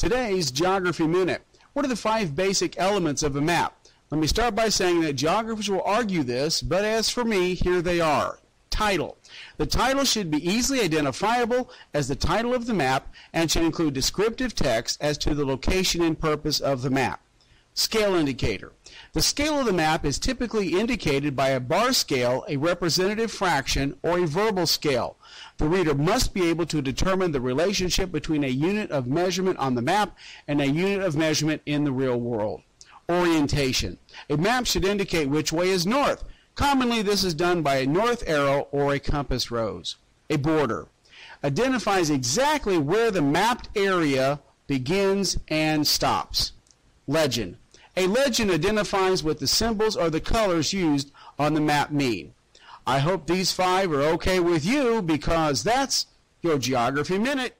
Today's Geography Minute. What are the five basic elements of a map? Let me start by saying that geographers will argue this, but as for me, here they are. Title. The title should be easily identifiable as the title of the map and should include descriptive text as to the location and purpose of the map. Scale indicator. The scale of the map is typically indicated by a bar scale, a representative fraction, or a verbal scale. The reader must be able to determine the relationship between a unit of measurement on the map and a unit of measurement in the real world. Orientation. A map should indicate which way is north. Commonly, this is done by a north arrow or a compass rose. A border. Identifies exactly where the mapped area begins and stops. Legend. A legend identifies what the symbols or the colors used on the map mean. I hope these five are okay with you because that's your Geography Minute.